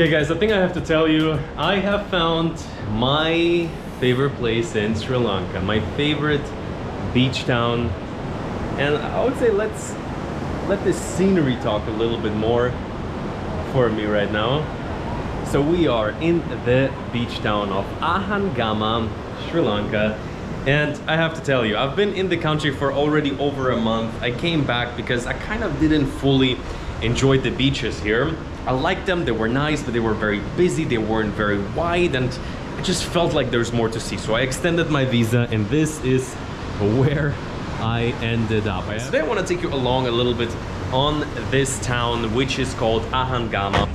Okay guys, the thing I have to tell you, I have found my favorite place in Sri Lanka, my favorite beach town, and I would say let's let this scenery talk a little bit more for me right now. So we are in the beach town of Ahangama, Sri Lanka, and I have to tell you, I've been in the country for already over a month. I came back because I kind of didn't fully enjoy the beaches here. I liked them, they were nice, but they were very busy, they weren't very wide, and I just felt like there's more to see. So I extended my visa, and this is where I ended up. So today I want to take you along a little bit on this town, which is called Ahangama.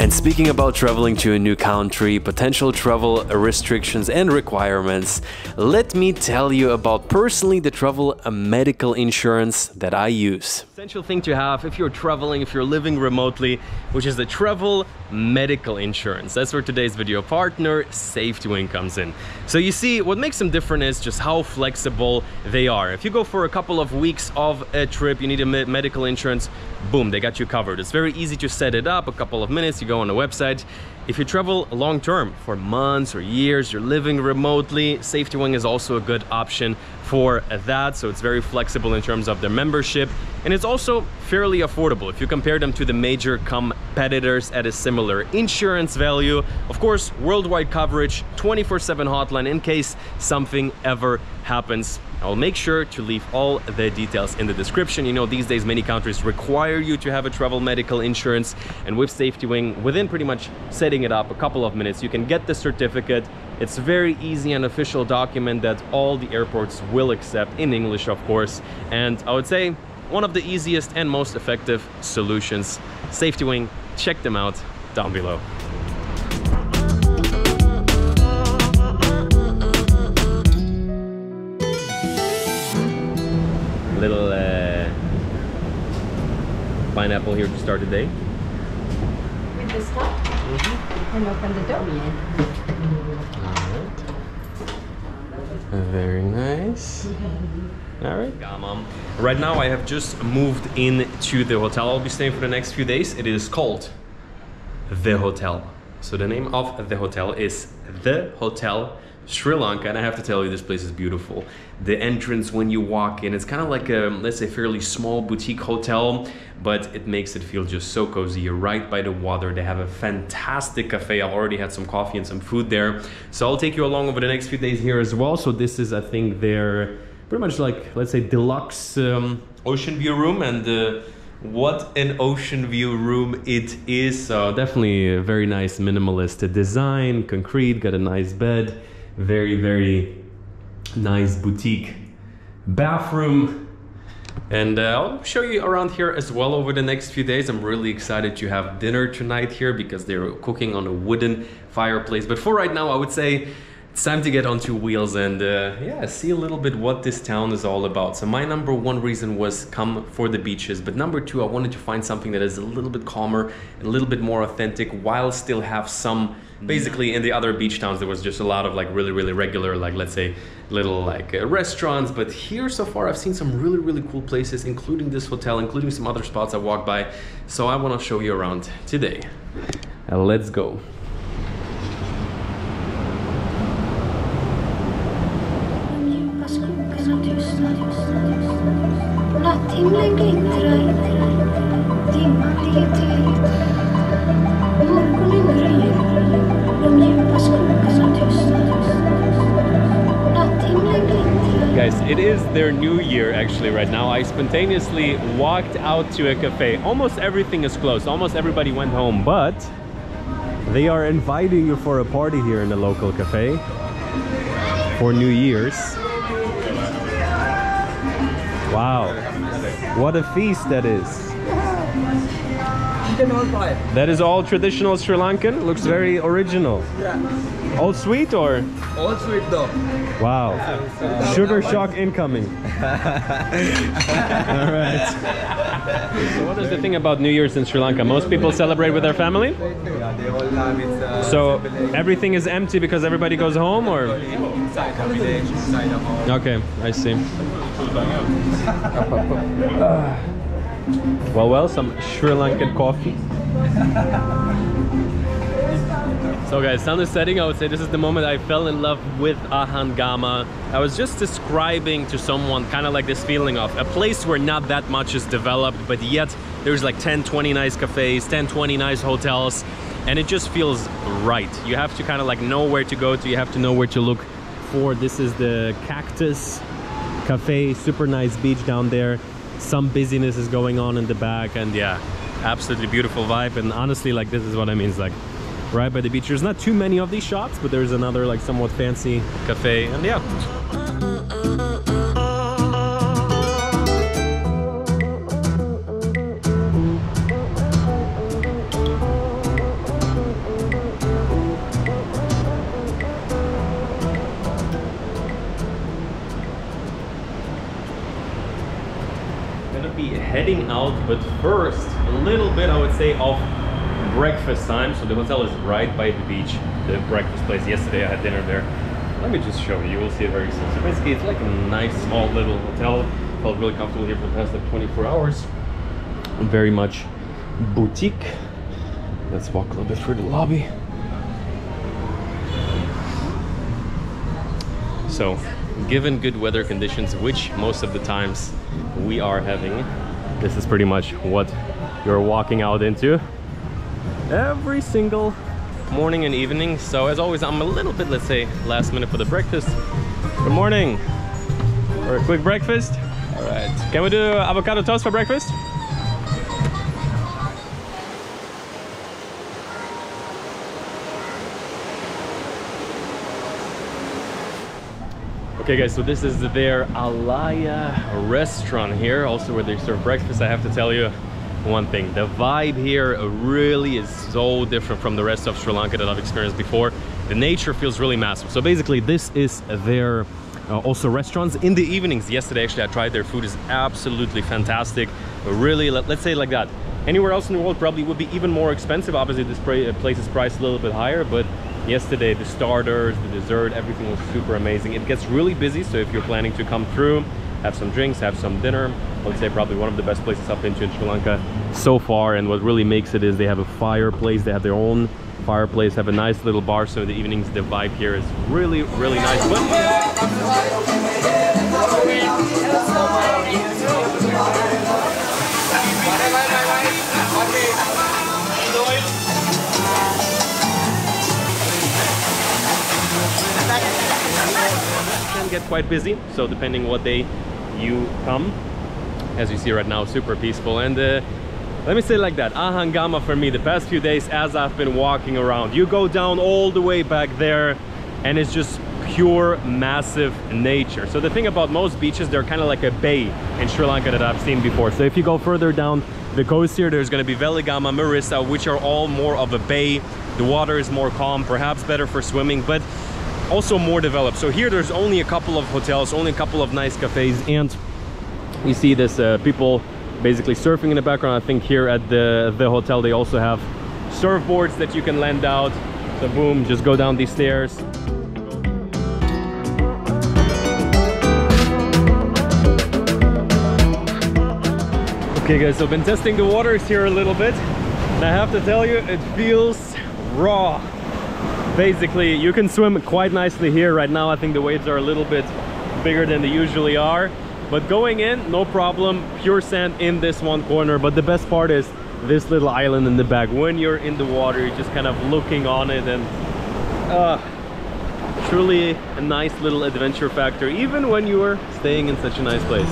And speaking about traveling to a new country, potential travel restrictions and requirements, let me tell you about personally the travel medical insurance that I use. Essential thing to have if you're traveling, if you're living remotely, which is the travel medical insurance. That's where today's video partner, SafetyWing, comes in. So you see, what makes them different is just how flexible they are. If you go for a couple of weeks of a trip, you need a medical insurance, boom, they got you covered. It's very easy to set it up, a couple of minutes, you go on the website. If you travel long term for months or years, you're living remotely, SafetyWing is also a good option for that. So it's very flexible in terms of their membership, and it's also fairly affordable if you compare them to the major competitors at a similar insurance value. Of course, worldwide coverage, 24/7 hotline in case something ever happens. I'll make sure to leave all the details in the description. You know, these days many countries require you to have a travel medical insurance, and with SafetyWing, within pretty much setting it up a couple of minutes, you can get the certificate. It's very easy, an official document that all the airports will accept in English, of course, and I would say one of the easiest and most effective solutions. SafetyWing, check them out down below. Little pineapple here to start the day. With the stuff? Mm-hmm. And open the door. All right. Very nice. All right. Right now I have just moved into the hotel I'll be staying for the next few days. It is called The Hotel. So the name of the hotel is The Hotel Sri Lanka, and I have to tell you, this place is beautiful. The entrance when you walk in, it's kind of like a, let's say, fairly small boutique hotel, but it makes it feel just so cozy. You're right by the water. They have a fantastic cafe. I've already had some coffee and some food there. So I'll take you along over the next few days here as well. So this is, I think, their pretty much like, let's say, deluxe ocean view room, and what an ocean view room it is. So definitely a very nice minimalist design, concrete, got a nice bed. Very nice boutique bathroom, and I'll show you around here as well over the next few days. I'm really excited to have dinner tonight here because they're cooking on a wooden fireplace, but for right now I would say it's time to get on two wheels and yeah, see a little bit what this town is all about. So my number one reason was come for the beaches, but number two, I wanted to find something that is a little bit calmer, a little bit more authentic, while still have some. Basically, in the other beach towns there was just a lot of like really regular, like let's say little like restaurants, but here so far I've seen some really cool places, including this hotel, including some other spots I walked by. So I want to show you around today. Let's go. It is their new year actually right now. I spontaneously walked out to a cafe. Almost everything is closed. Almost everybody went home, but they are inviting you for a party here in the local cafe for New Year's. Wow. What a feast that is. That is all traditional Sri Lankan. Looks very original. Yeah. All sweet or? All sweet though. Wow. Yeah, so sugar shock incoming. All right. So what is the thing about New Year's in Sri Lanka? Most people celebrate with their family? Yeah, they all love it. So everything is empty because everybody goes home or? Okay, I see. Well, some Sri Lankan coffee. So guys, sun is setting. I would say this is the moment I fell in love with Ahangama. I was just describing to someone kind of like this feeling of a place where not that much is developed, but yet there's like 10-20 nice cafes, 10-20 nice hotels, and it just feels right. You have to kind of like know where to go to, you have to know where to look for. This is the Cactus Cafe, super nice beach down there. Some busyness is going on in the back, and yeah, absolutely beautiful vibe. And honestly, like, this is what I mean. It's like right by the beach. There's not too many of these shops, but there's another like somewhat fancy cafe, and yeah. I'm gonna be heading out, but first a little bit, I would say, of breakfast time. So the hotel is right by the beach, the breakfast place. Yesterday I had dinner there. Let me just show you, we'll see it very soon. So basically it's like a nice small little hotel. Felt really comfortable here for the past like 24 hours. Very much boutique. Let's walk a little bit through the lobby. So given good weather conditions, which most of the times we are having, this is pretty much what you're walking out into every single morning and evening. So as always, I'm a little bit, let's say, last minute for the breakfast. Good morning. For a quick breakfast. All right. Can we do avocado toast for breakfast? Okay guys, so this is their Alaya restaurant here, also where they serve breakfast. I have to tell you one thing, the vibe here really is so different from the rest of Sri Lanka that I've experienced before. The nature feels really massive. So basically this is their also restaurants in the evenings. Yesterday actually I tried their food, is absolutely fantastic. Really, let's say like that, anywhere else in the world probably would be even more expensive. Obviously this place is priced a little bit higher, but yesterday the starters, the dessert, everything was super amazing. It gets really busy, so if you're planning to come through, have some drinks, have some dinner, I would say probably one of the best places I've been to in Sri Lanka so far. And what really makes it is they have a fireplace, they have their own fireplace, have a nice little bar. So in the evenings the vibe here is really, really nice. It can get quite busy, so depending what day you come. As you see right now, super peaceful. And let me say like that, Ahangama for me, the past few days as I've been walking around, you go down all the way back there and it's just pure massive nature. So the thing about most beaches, they're kind of like a bay in Sri Lanka that I've seen before. So if you go further down the coast here, there's going to be Weligama, Mirissa, which are all more of a bay. The water is more calm, perhaps better for swimming, but also more developed. So here there's only a couple of hotels, only a couple of nice cafes, and you see this people basically surfing in the background. I think here at the hotel they also have surfboards that you can lend out. So boom, just go down these stairs. Okay guys, so I've been testing the waters here a little bit, and I have to tell you, it feels raw. Basically you can swim quite nicely here. Right now I think the waves are a little bit bigger than they usually are. But going in, no problem, pure sand in this one corner. But the best part is this little island in the back. When you're in the water, you're just kind of looking on it, and truly a nice little adventure factor, even when you are staying in such a nice place.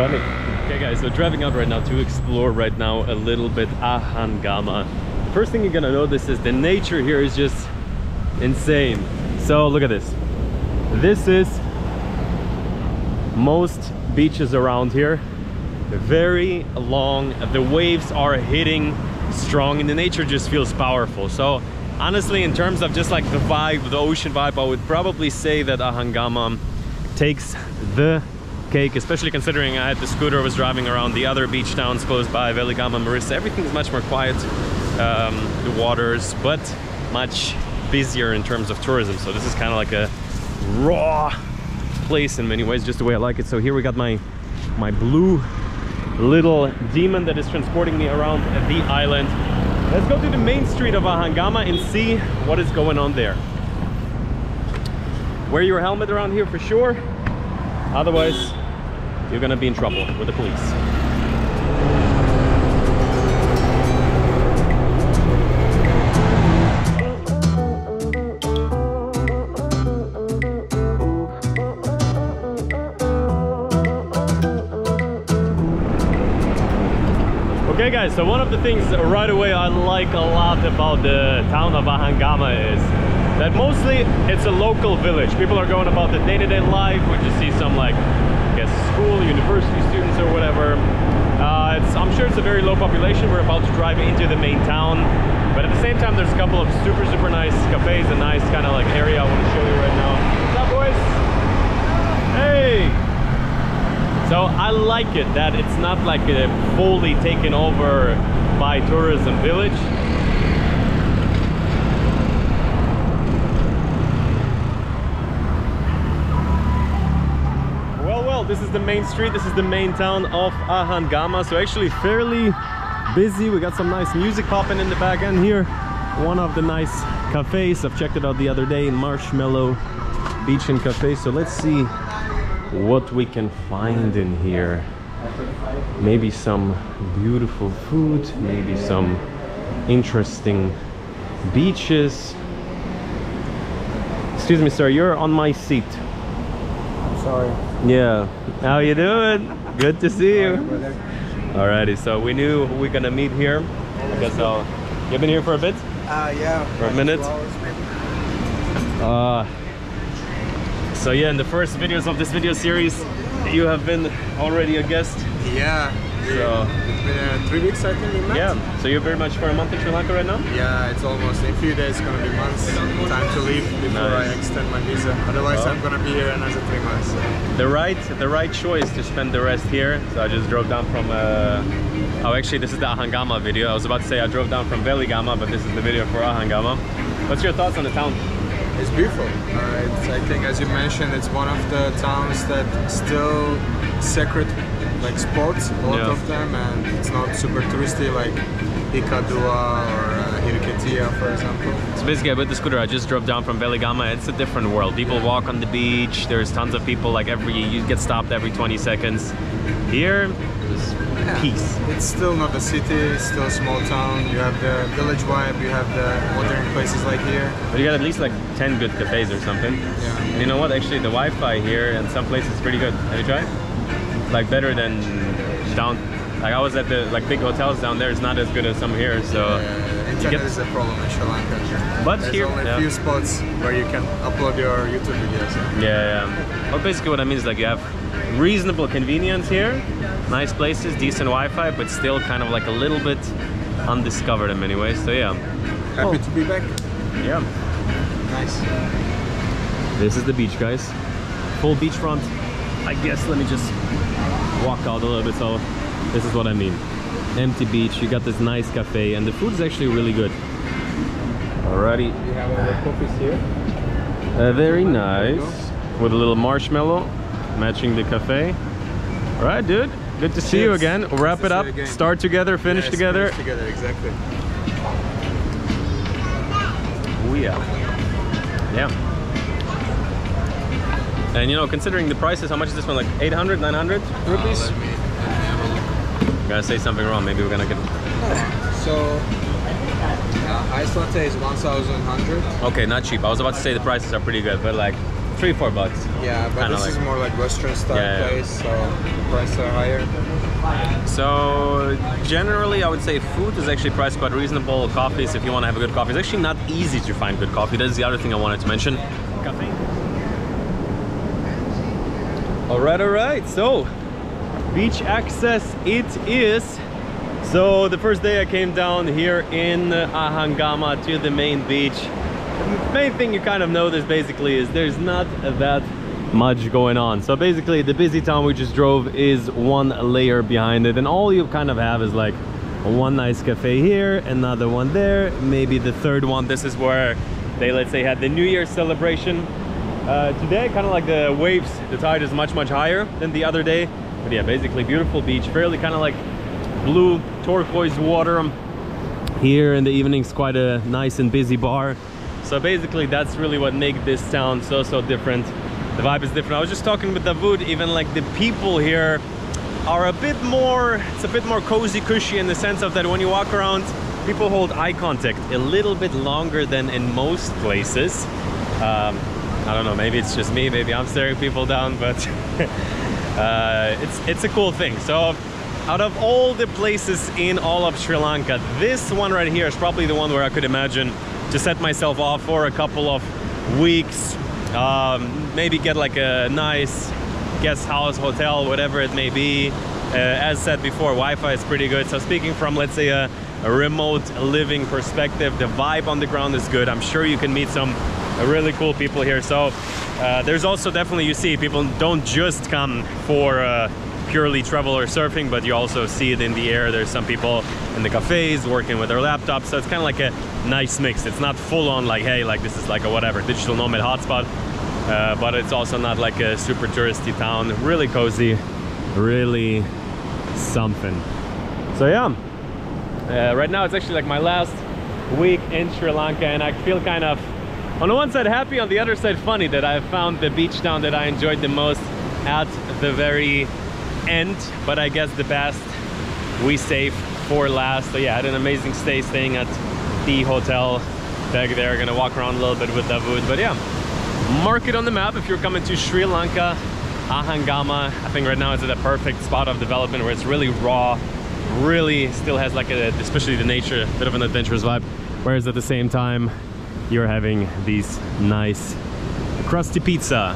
Okay guys, so driving out right now to explore right now a little bit Ahangama. The first thing you're gonna notice is the nature here is just insane. So look at this. This is most beaches around here. Very long, the waves are hitting strong and the nature just feels powerful. So honestly, in terms of just like the vibe, the ocean vibe, I would probably say that Ahangama takes the cake, especially considering I had the scooter, I was driving around the other beach towns close by, Weligama, Mirissa. Everything's much more quiet, the waters, but much busier in terms of tourism. So this is kind of like a raw place in many ways, just the way I like it. So here we got my blue little demon that is transporting me around the island. Let's go to the main street of Ahangama and see what is going on there. Wear your helmet around here for sure, otherwise you're gonna be in trouble with the police. Okay guys, so one of the things right away I like a lot about the town of Ahangama is that mostly it's a local village. People are going about the day-to-day life. We just see some, like, I guess school, university students or whatever. I'm sure it's a very low population. We're about to drive into the main town, but at the same time there's a couple of super nice cafes, a nice kind of like area I want to show you right now. What's up, boys? Hey! So I like it that it's not like a fully taken over by tourism village. Well, this is the main street, this is the main town of Ahangama, so actually fairly busy. We got some nice music popping in the back end here. One of the nice cafes, I've checked it out the other day, in Marshmello Beach and Cafe. So let's see what we can find in here. Maybe some beautiful food, maybe some interesting beaches. Excuse me, sir, you're on my seat. I'm sorry. Yeah, how you doing? Good to see you. Alrighty, so we knew we're gonna meet here. I guess I'll... You've been here for a bit? Yeah. For a minute? So yeah, in the first videos of this video series, you have been already a guest. Yeah. So it's been 3 weeks, I think, we met. Yeah. So you're very much for a month in Sri Lanka right now? Yeah, it's almost in a few days, gonna be months. Time to leave before I extend my visa. Otherwise, I'm gonna be here another 3 months. The right choice to spend the rest here. So I just drove down from. Oh, actually, this is the Ahangama video. I was about to say I drove down from Weligama, but this is the video for Ahangama. What's your thoughts on the town? It's beautiful. I think, as you mentioned, it's one of the towns that still sacred, like, spots, a lot of them, and it's not super touristy like Ikadua or Hirketia, for example. So basically, with the scooter, I just drove down from Weligama. It's a different world. People walk on the beach. There's tons of people. Like you get stopped every 20 seconds. Here, there's peace. It's still not a city, it's still a small town. You have the village vibe, you have the modern places like here. But you got at least like 10 good cafes or something. Yeah. And you know what, actually the Wi-Fi here in some places is pretty good. Have you tried? Like better than down, like I was at the like big hotels down there, it's not as good as some here, so... Internet is a problem in Sri Lanka. But there's here... There's only a few spots where you can upload your YouTube videos. Yeah. Well, basically what I mean is like you have reasonable convenience here, nice places, decent Wi-Fi, but still kind of like a little bit undiscovered in many ways. So yeah, happy to be back. Yeah, nice. This is the beach, guys. Full beachfront. I guess let me just walk out a little bit. So this is what I mean. Empty beach. You got this nice cafe, and the food is actually really good. Alrighty. We have our coffees here. Very nice, with a little marshmallow, matching the cafe. All right, dude, good to see you again. We'll wrap it up, start together, finish together. Finish together, exactly. Oh yeah. Yeah. And you know, considering the prices, how much is this one? Like 800, 900 rupees? I'm gonna say something wrong, maybe we're gonna get... So, ice latte is 1,100. Okay, not cheap. I was about to say the prices are pretty good, but like... 3-4 bucks. Yeah, but this is more like Western style place, so the prices are higher. So generally I would say food is actually priced quite reasonable. Coffees, if you want to have a good coffee, it's actually not easy to find good coffee. That's the other thing I wanted to mention. Coffee. Alright, so beach access it is. So the first day I came down here in Ahangama to the main beach. The main thing you kind of notice basically is there's not that much going on. So basically the busy town we just drove is one layer behind it, and all you kind of have is like one nice cafe here, another one there, maybe the third one. This is where they, let's say, had the New Year's celebration. Today, kind of like the waves, the tide is much higher than the other day. But yeah, basically beautiful beach, fairly kind of like blue turquoise water. Here in the evening's quite a nice and busy bar. So basically that's really what makes this town so different. The vibe is different. I was just talking with Davud, even like the people here are a bit more, it's a bit more cozy, cushy, in the sense of that when you walk around, people hold eye contact a little bit longer than in most places. I don't know, maybe it's just me, maybe I'm staring people down, but it's a cool thing. So out of all the places in all of Sri Lanka, this one right here is probably the one where I could imagine to set myself off for a couple of weeks. Maybe get like a nice guest house, hotel, whatever it may be. As said before, Wi-Fi is pretty good. So speaking from, let's say, a remote living perspective, the vibe on the ground is good. I'm sure you can meet some really cool people here. So there's also definitely, you see, people don't just come for purely travel or surfing, but you also see it in the air. There's some people in the cafes working with their laptops, so it's kind of like a nice mix. It's not full on like, hey, like this is like a whatever digital nomad hotspot, but it's also not like a super touristy town. Really cozy, really something. So yeah, right now it's actually like my last week in Sri Lanka, and I feel kind of on the one side happy, on the other side funny that I found the beach town that I enjoyed the most at the very end, but I guess the best we save for last. So yeah, I had an amazing stay staying at the hotel back there. Gonna walk around a little bit with Davud, but yeah, mark it on the map if you're coming to Sri Lanka. Ahangama, I think right now it's at a perfect spot of development where it's really raw, really still has like a, especially the nature, a bit of an adventurous vibe, whereas at the same time you're having these nice crusty pizza,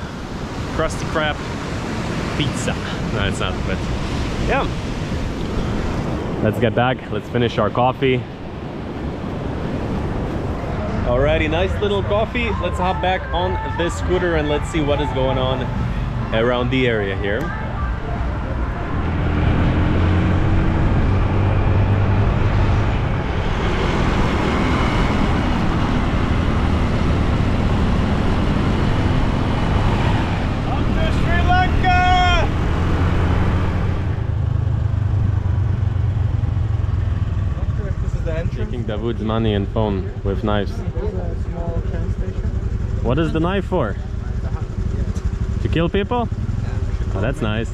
crusty crab pizza. No, it's not, but yeah, let's get back, let's finish our coffee. Alrighty, nice little coffee. Let's hop back on the scooter and let's see what is going on around the area here. Davud's money and phone with knives. What is the knife for? To kill people? Oh, that's nice.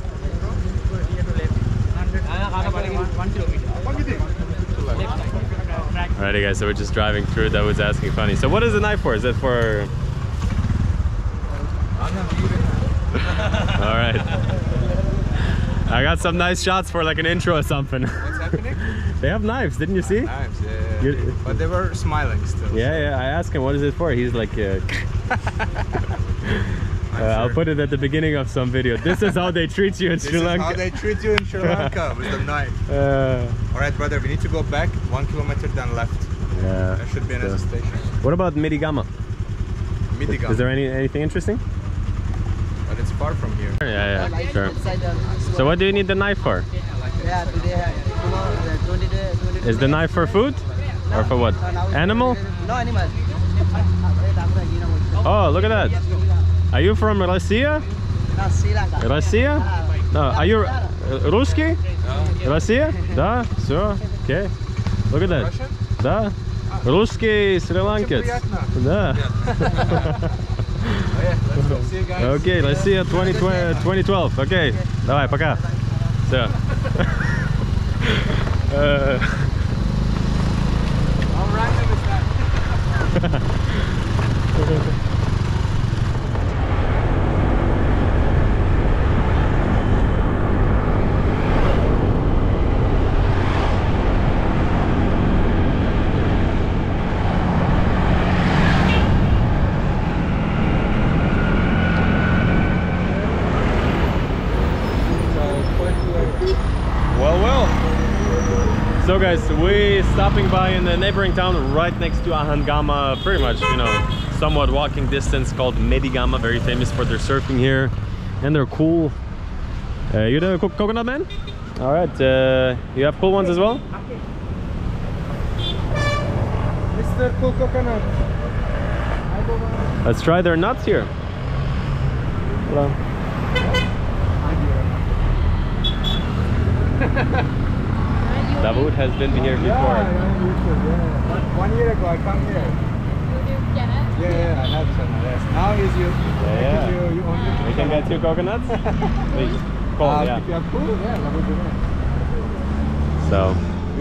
Alrighty guys, so we're just driving through. Davud's asking funny. So what is the knife for? Is it for... Alright. I got some nice shots for like an intro or something. What's happening? They have knives, didn't you see? Knives, yeah. But they were smiling still. Yeah, so. Yeah. I asked him, what is it for? He's like, sure. I'll put it at the beginning of some video. This is how they treat you in Sri Lanka. This is how they treat you in Sri Lanka with a knife. Alright, brother, we need to go back 1 kilometer down left. Yeah. There should be another station. What about Weligama? Weligama. Is there anything interesting? But it's far from here. Yeah, yeah, sure. So what do you need the knife for? Yeah, today, tomorrow, 20 days. Is the knife for food? No, or for what? Animal? No, animal. Oh, look at that. Are you from Russia? No, Sri Lanka. Russia? No, are you Ruski? No. Russia? Да, все, okay. Look at that. Да. Русский Sri Lankan. Да. Let's go. See you guys. Okay, let's see you 2012. Okay, давай, пока. So. All right, with that. Well, well. So guys, we're stopping by in the neighboring town right next to Ahangama, pretty much, you know, somewhat walking distance, called Weligama, very famous for their surfing here and they're cool. You the coconut man? All right, you have cool ones as well? Mr. Cool Coconut. Let's try their nuts here. Hello. Davud has been here before. Yeah. 1 year ago I come here. Yeah, I have some. Yes. Now is you. Yeah. You can get 2 coconuts. Cold, yeah. If you are cool, yeah, that would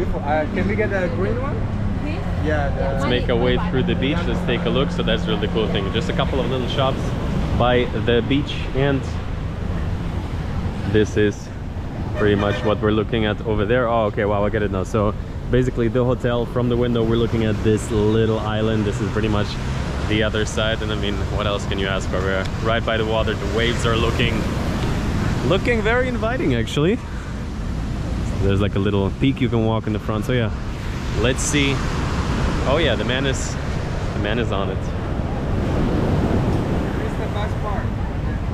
be nice. So. Can we get a green one? Green? Yeah. Let's make our way through the beach. Let's take a look. So that's a really cool thing. Just a couple of little shops by the beach, and this is pretty much what we're looking at over there. Oh, okay. Wow, I get it now. So basically, the hotel from the window, we're looking at this little island. This is pretty much the other side, and I mean, what else can you ask for? We're right by the water. The waves are looking very inviting, actually. There's like a little peak you can walk in the front. So yeah, let's see. Oh yeah, the man is on it. It's the best part.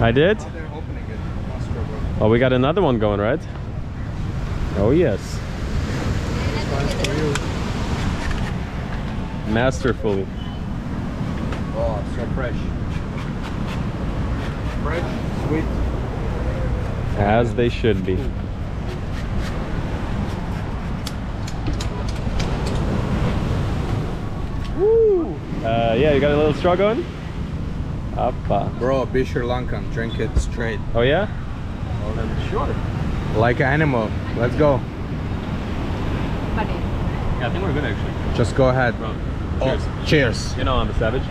I did. Oh, they're opening it. Oh, we got another one going, right? Oh yes. Masterfully. Oh, it's so fresh. Fresh, sweet. As they should be. Woo! Yeah, you got a little straw going? Appa. Bro, be Sri Lankan. Drink it straight. Oh, yeah? Sure. Like an animal. Let's go. Yeah, I think we're good, actually. Just go ahead. Bro. Cheers. Oh, cheers. You know I'm a savage.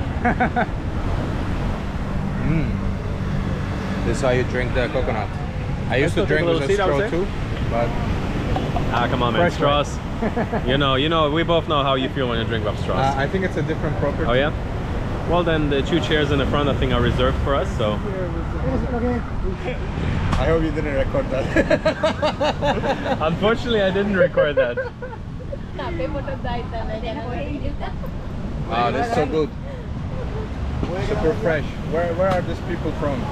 This is how you drink the coconut. I used to drink with a straw too, but come on, man, straws. You know, we both know how you feel when you drink with straws. I think it's a different property. Oh yeah. Well then, the 2 chairs in the front, I think, are reserved for us. So. I hope you didn't record that. Unfortunately, I didn't record that. Wow, that's so good. Super fresh. Where are these people from?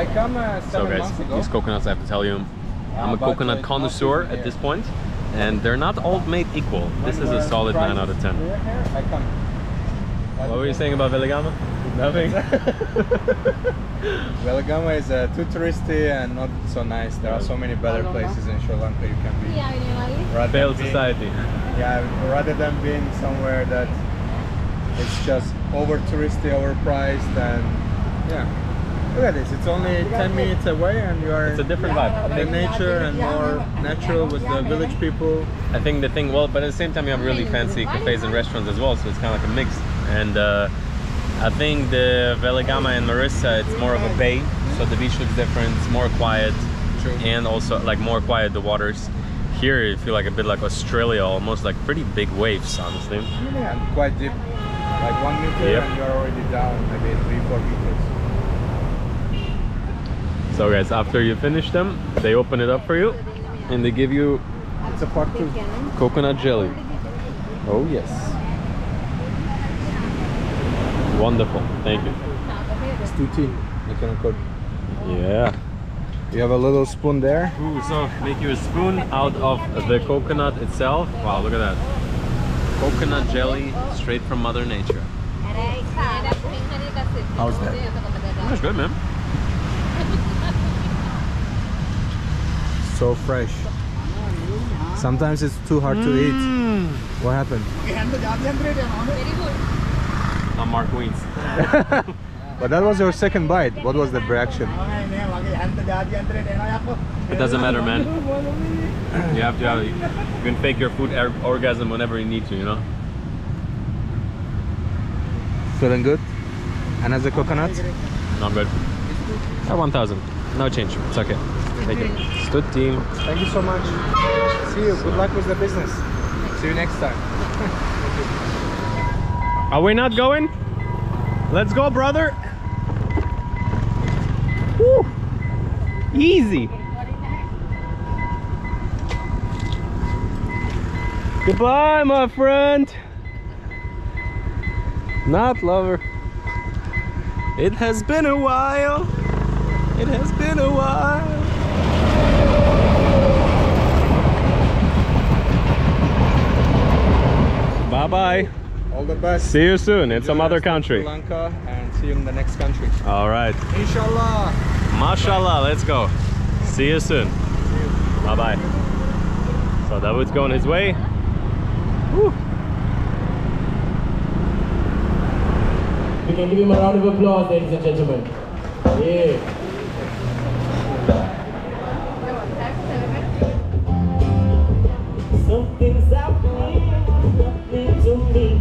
I come 7 months ago. These coconuts, I have to tell you, I'm a coconut connoisseur at this point, and they're not all made equal. This is a solid 9 out of 10. What were you saying about Weligama? Nothing. Weligama is too touristy and not so nice. There are so many better places in Sri Lanka you can be. Yeah, failed society. Yeah, rather than being somewhere that it's just over touristy, overpriced, and yeah. Look at this. It's only 10 minutes away, and you are. It's a different vibe. The nature and more natural with the village people. I think the thing. Well, but at the same time, you have really fancy cafes and restaurants as well. So it's kind of like a mix. And I think the Weligama and Mirissa, it's more of a bay, so the beach looks different, it's more quiet. True. And also like more quiet the waters. Here you feel like a bit like Australia, almost like pretty big waves, honestly. Yeah, and quite deep, like 1 meter, yep. And you're already down maybe 3-4 meters. So guys, after you finish them, they open it up for you and they give you coconut jelly. Oh yes. Wonderful, thank you. It's too thin, you can cut. Yeah. You have a little spoon there. Ooh, so make you a spoon out of the coconut itself. Wow, look at that. Coconut jelly straight from Mother Nature. How's that? That's good, man. So fresh. Sometimes it's too hard to eat. What happened? I'm Mark Queens. But that was your second bite. What was the reaction? It doesn't matter, man. You have to have, you can fake your food orgasm whenever you need to, you know? Feeling good? And as a coconut? No, I'm good. At 1,000. No change. It's okay. Thank you. It's good team. Thank you so much. See you. Good luck with the business. See you next time. Are we not going? Let's go, brother! Woo. Easy. Goodbye, my friend. Not lover. It has been a while. It has been a while. Bye-bye. All the best. See you soon in some other country. Sri Lanka, and see you in the next country. All right. Inshallah. Mashallah. Let's go. See you soon. Bye-bye. So Davud's going his way. Woo. We can give him a round of applause, ladies and gentlemen. Yeah. Something's happening, happening to me.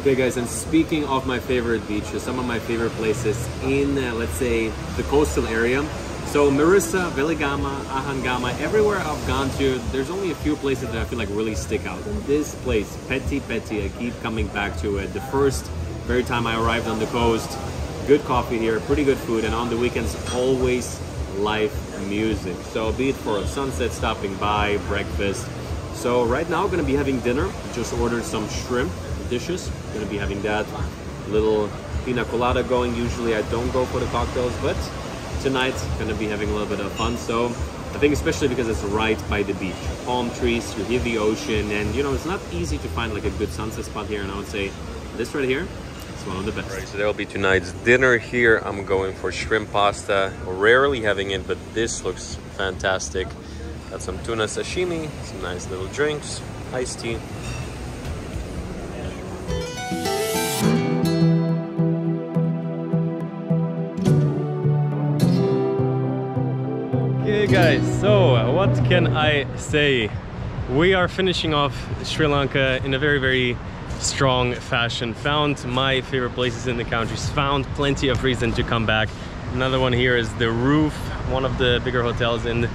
Okay guys, and speaking of my favorite beaches, some of my favorite places in, let's say, the coastal area. So Mirissa, Weligama, Ahangama, everywhere I've gone to, there's only a few places that I feel like really stick out. And this place, Petit Petit, I keep coming back to it. The first very time I arrived on the coast, good coffee here, pretty good food, and on the weekends always live music. So be it for a sunset, stopping by, breakfast. So right now I'm gonna be having dinner. Just ordered some shrimp dishes. Gonna be having that little pina colada going. Usually I don't go for the cocktails, but tonight gonna be having a little bit of fun. So I think especially because it's right by the beach, palm trees, you hear the ocean, and you know it's not easy to find like a good sunset spot here. And I would say this right here. It's one of the best. Right, so that'll be tonight's dinner here. I'm going for shrimp pasta. Rarely having it, but this looks fantastic. Got some tuna sashimi, some nice little drinks, iced tea. Okay guys, so what can I say? We are finishing off Sri Lanka in a very, very strong fashion. Found my favorite places in the country, found plenty of reason to come back. Another one here is the Roof, one of the bigger hotels in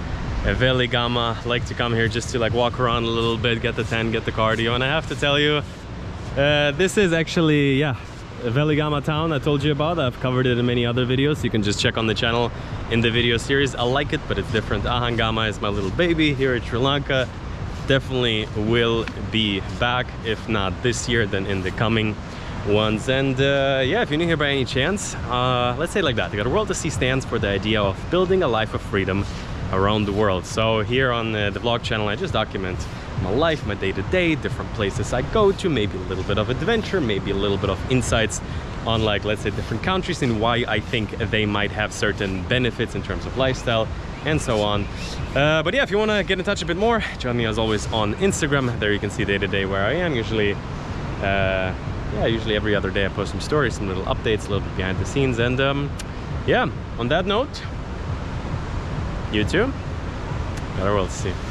Weligama. Like to come here just to like walk around a little bit, get the tan, get the cardio. And I have to tell you, this is actually, yeah, Weligama town I told you about. I've covered it in many other videos. You can just check on the channel in the video series. I like it, but it's different. Ahangama is my little baby here at Sri Lanka. Definitely will be back, if not this year then in the coming ones. And yeah, if you're new here by any chance, let's say it like that, the Got A World To See stands for the idea of building a life of freedom around the world. So here on the vlog channel I just document my life, my day-to-day, different places I go to, maybe a little bit of adventure, maybe a little bit of insights on like, let's say, different countries and why I think they might have certain benefits in terms of lifestyle and so on. But yeah, if you want to get in touch a bit more, join me as always on Instagram. There you can see day to day where I am. Usually, yeah, usually every other day I post some stories, some little updates, a little bit behind the scenes. And yeah, on that note, you too, Got A World To See.